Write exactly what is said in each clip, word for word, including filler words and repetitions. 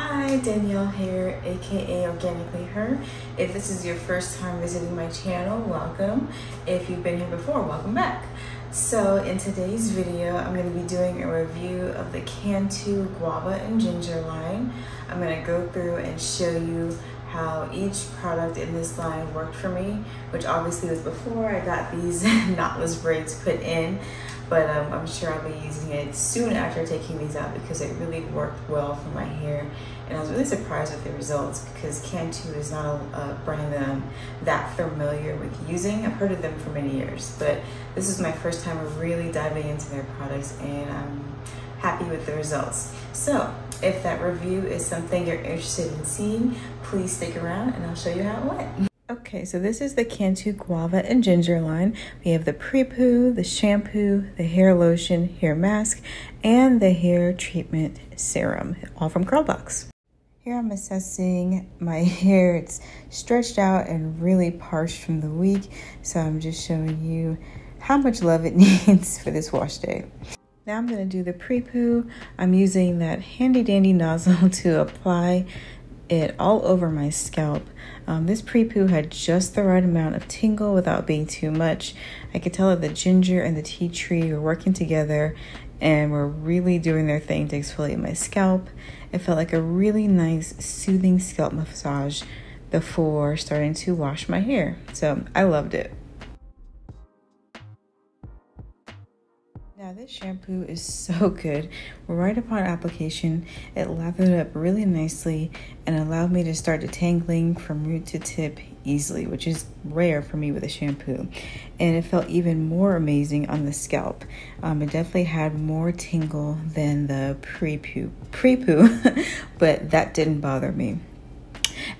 Hi, Danielle Hair, aka Organically Her. If this is your first time visiting my channel, welcome. If you've been here before, welcome back. So in today's video, I'm going to be doing a review of the Cantu Guava and Ginger line. I'm going to go through and show you how each product in this line worked for me, which obviously was before I got these knotless braids put in, but um, I'm sure I'll be using it soon after taking these out because it really worked well for my hair. And I was really surprised with the results because Cantu is not a, a brand that I'm that familiar with using. I've heard of them for many years, but this is my first time really diving into their products, and I'm happy with the results. So if that review is something you're interested in seeing, please stick around and I'll show you how it went. Okay, so this is the Cantu Guava and Ginger line. We have the pre-poo, the shampoo, the hair lotion, hair mask, and the hair treatment serum, all from Curlbox. Here I'm assessing my hair. It's stretched out and really parched from the week, so I'm just showing you how much love it needs for this wash day. Now I'm going to do the pre-poo. I'm using that handy dandy nozzle to apply it all over my scalp. Um, this pre-poo had just the right amount of tingle without being too much. I could tell that the ginger and the tea tree were working together and were really doing their thing to exfoliate my scalp. It felt like a really nice soothing scalp massage before starting to wash my hair. So I loved it. Now this shampoo is so good. Right upon application, it lathered up really nicely and allowed me to start detangling from root to tip easily, which is rare for me with a shampoo. And it felt even more amazing on the scalp. Um, it definitely had more tingle than the pre-poo, pre-poo, but that didn't bother me.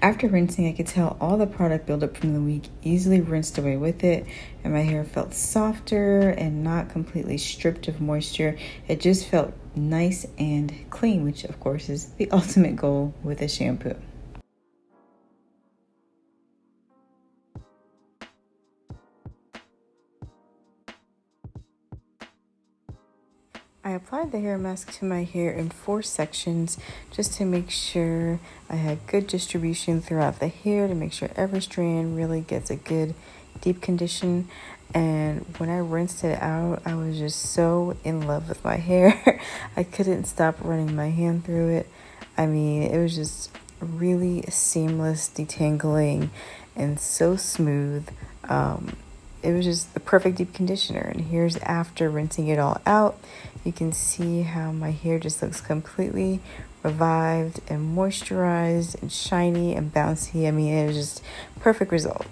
After rinsing, I could tell all the product buildup from the week easily rinsed away with it, and my hair felt softer and not completely stripped of moisture. It just felt nice and clean, which of course is the ultimate goal with a shampoo. I applied the hair mask to my hair in four sections just to make sure I had good distribution throughout the hair, to make sure every strand really gets a good deep condition. And when I rinsed it out, I was just so in love with my hair. I couldn't stop running my hand through it. I mean, it was just really seamless detangling and so smooth. Um, it was just the perfect deep conditioner. And here's after rinsing it all out. You can see how my hair just looks completely revived and moisturized and shiny and bouncy. I mean, it was just perfect result.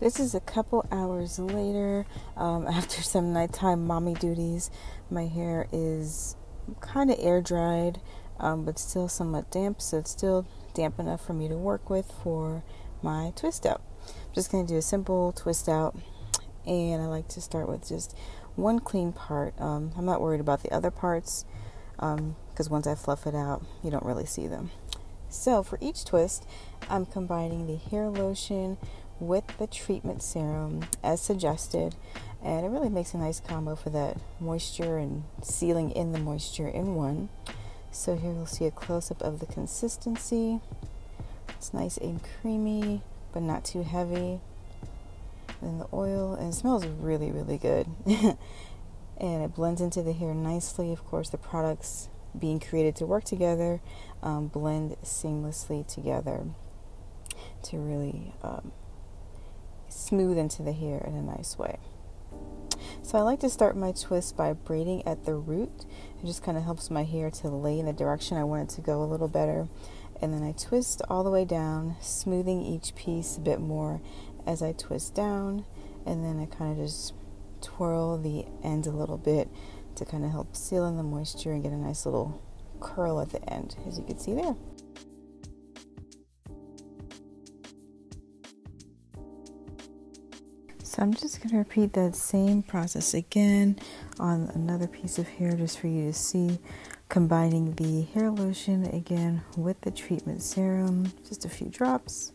This is a couple hours later, um, after some nighttime mommy duties. My hair is kind of air dried, um, but still somewhat damp, so it's still damp enough for me to work with for my twist out. I'm just going to do a simple twist out, and I like to start with just one clean part. Um, I'm not worried about the other parts because um, once I fluff it out, you don't really see them. So for each twist, I'm combining the hair lotion with the treatment serum as suggested, and it really makes a nice combo for that moisture and sealing in the moisture in one. So here you'll see a close-up of the consistency. It's nice and creamy, but not too heavy. And the oil, and it smells really, really good. And it blends into the hair nicely. Of course, the products being created to work together um, blend seamlessly together to really um, smooth into the hair in a nice way. So I like to start my twist by braiding at the root. It just kind of helps my hair to lay in the direction I want it to go a little better. And then I twist all the way down, smoothing each piece a bit more as I twist down, and then I kind of just twirl the end a little bit to kind of help seal in the moisture and get a nice little curl at the end, as you can see there. So I'm just going to repeat that same process again on another piece of hair just for you to see, combining the hair lotion again with the treatment serum, just a few drops,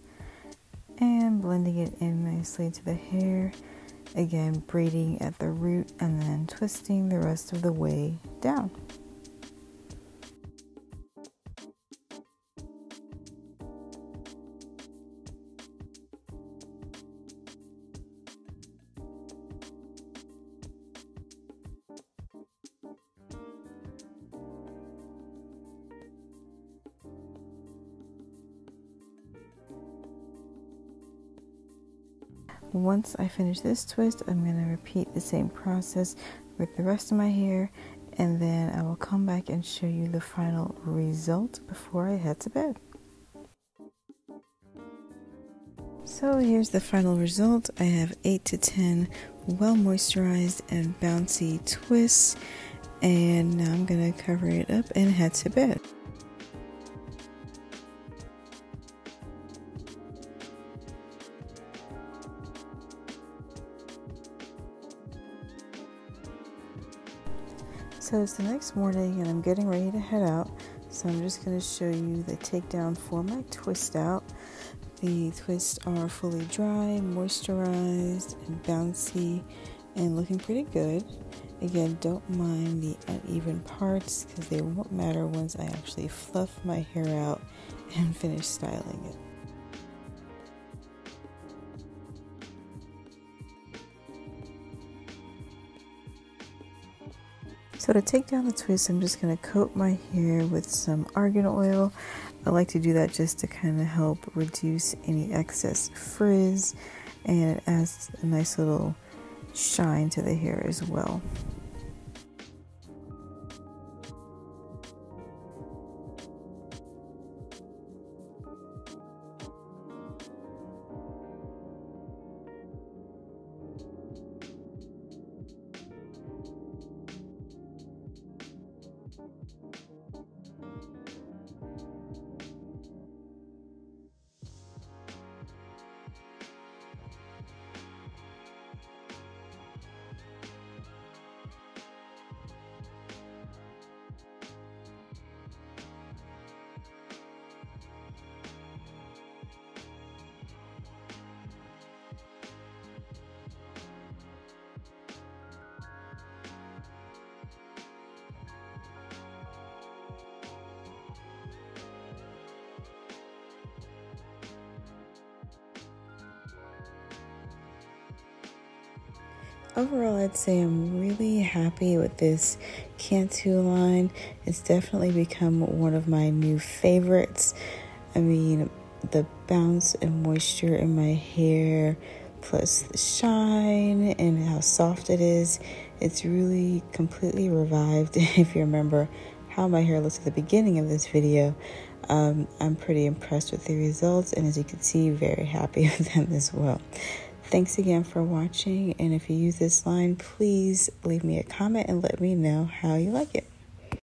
and blending it in nicely to the hair, again braiding at the root and then twisting the rest of the way down. Once I finish this twist, I'm going to repeat the same process with the rest of my hair, and then I will come back and show you the final result before I head to bed. So here's the final result. I have eight to ten well moisturized and bouncy twists, and now I'm going to cover it up and head to bed. So it's the next morning and I'm getting ready to head out, so I'm just going to show you the takedown for my twist out. The twists are fully dry, moisturized, and bouncy, and looking pretty good. Again, don't mind the uneven parts because they won't matter once I actually fluff my hair out and finish styling it. So to take down the twist, I'm just going to coat my hair with some argan oil. I like to do that just to kind of help reduce any excess frizz, and it adds a nice little shine to the hair as well. Overall, I'd say I'm really happy with this Cantu line. It's definitely become one of my new favorites. I mean, the bounce and moisture in my hair, plus the shine and how soft it is. It's really completely revived. If you remember how my hair looked at the beginning of this video, um, I'm pretty impressed with the results, and as you can see, very happy with them as well. Thanks again for watching, and if you use this line, please leave me a comment and let me know how you like it.